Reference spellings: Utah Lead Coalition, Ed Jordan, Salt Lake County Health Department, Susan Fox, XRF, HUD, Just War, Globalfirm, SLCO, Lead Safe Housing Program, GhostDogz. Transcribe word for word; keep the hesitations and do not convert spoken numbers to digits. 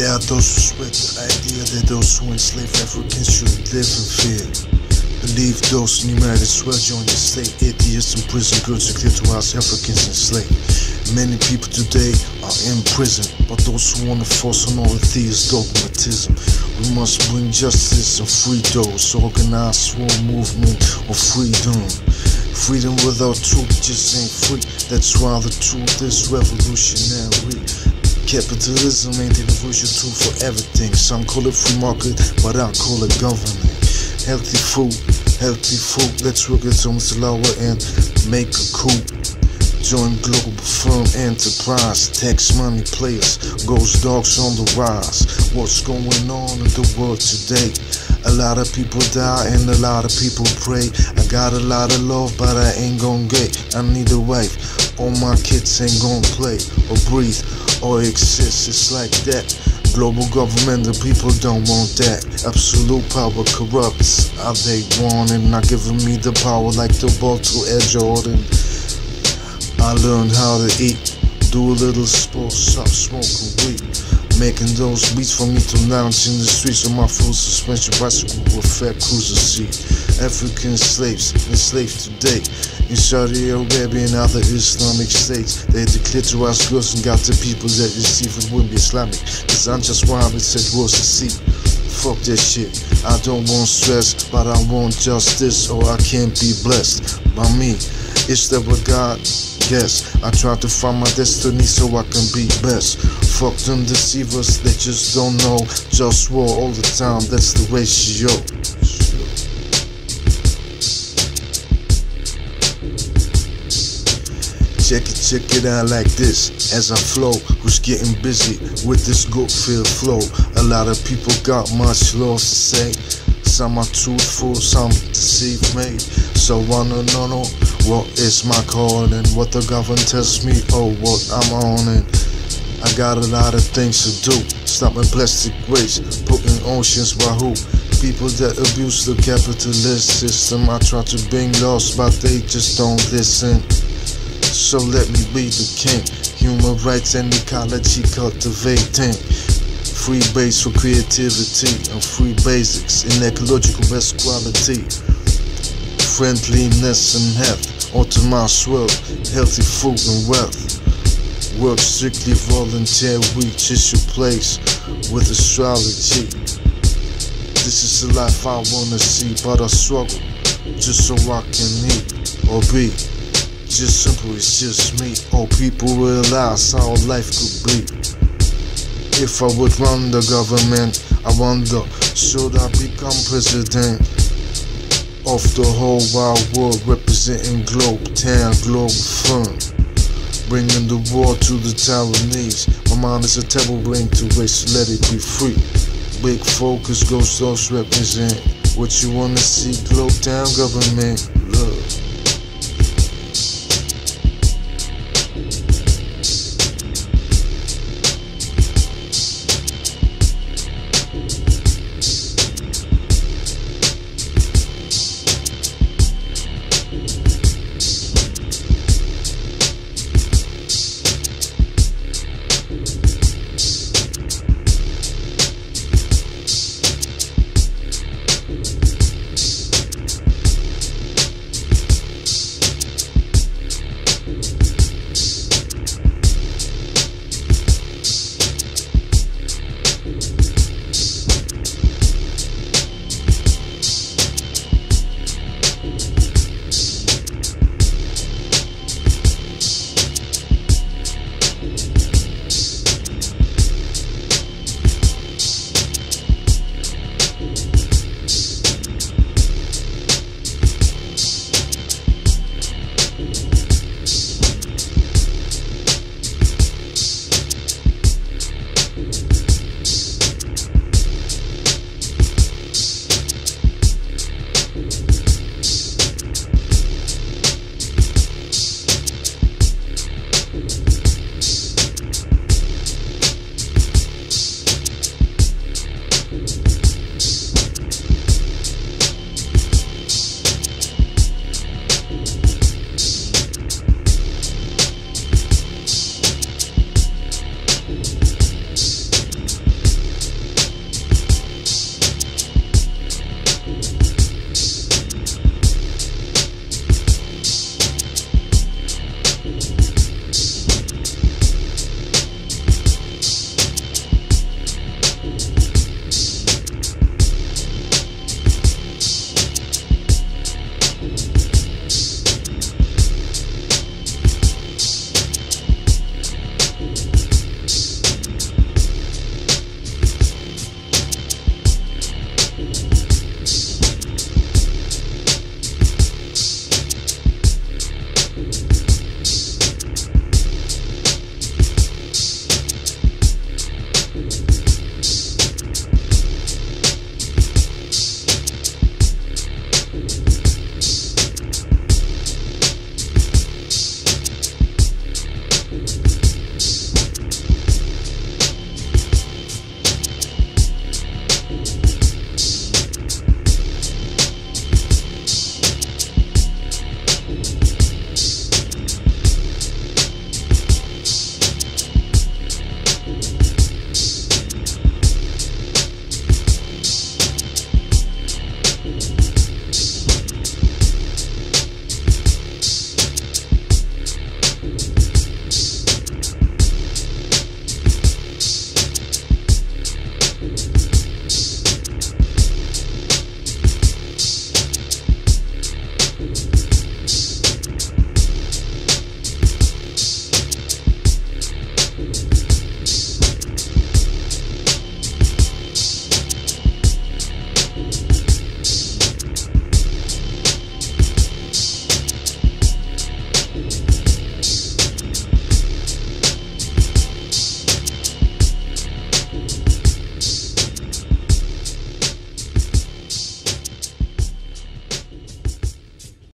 There are those who spread the idea that those who enslave Africans should live in fear. Believe those in the United States join the state, atheists and prison girls are clear to house Africans enslaved. Many people today are in prison, but those who want to force on all atheist dogmatism. We must bring justice and free those, organize for a movement of freedom. Freedom without truth just ain't free, that's why the truth is revolutionary. Capitalism ain't the universal tool for everything. Some call it free market, but I call it government. Healthy food, healthy food. Let's work at Thomas Lower and make a coup. Join Globalfirm Enterprise, tax money players, GhostDogz on the rise. What's going on in the world today? A lot of people die and a lot of people pray. I got a lot of love, but I ain't gon' get. I need a wife, all my kids ain't gon' play or breathe or exist. It's like that. Global government, the people don't want that. Absolute power corrupts, I they want it. Not giving me the power like the ball to Ed Jordan. I learned how to eat, do a little sports, stop smoking weed. Making those beats for me to lounge in the streets on my full suspension bicycle with fat cruiser seat. African slaves enslaved today in Saudi Arabia and other Islamic states. They declared to us girls and got the people that receive it wouldn't be Islamic. Cause I'm just Muhammad said was the seat. Fuck that shit. I don't want stress, but I want justice or I can't be blessed by me. Is that what God? Yes, I try to find my destiny so I can be best. Fuck them deceivers, they just don't know. JustWar all the time, that's the ratio. Check it, check it out like this. As I flow, who's getting busy with this good feel flow? A lot of people got much loss to say. Some are truthful, some deceive me. So I don't know what is my calling, what the government tells me, oh what I'm on it. I got a lot of things to do, stopping plastic waste, putting oceans by who? People that abuse the capitalist system. I try to bring laws, but they just don't listen. So let me be the king, human rights and ecology cultivating. Free base for creativity and free basics in ecological best quality. Friendliness and health, optimized world, healthy food and wealth. Work strictly volunteer, we just your place with astrology. This is the life I wanna see, but I struggle just so I can eat or be. Just simple, it's just me. All people realize how life could be. If I would run the government, I wonder, should I become president of the whole wide world, representing Globalfirm, Globalfirm, bringing the war to the Taiwanese. My mind is a terrible brain to waste, let it be free. Big focus, GhostDogz represent. What you wanna see, Globalfirm government, love.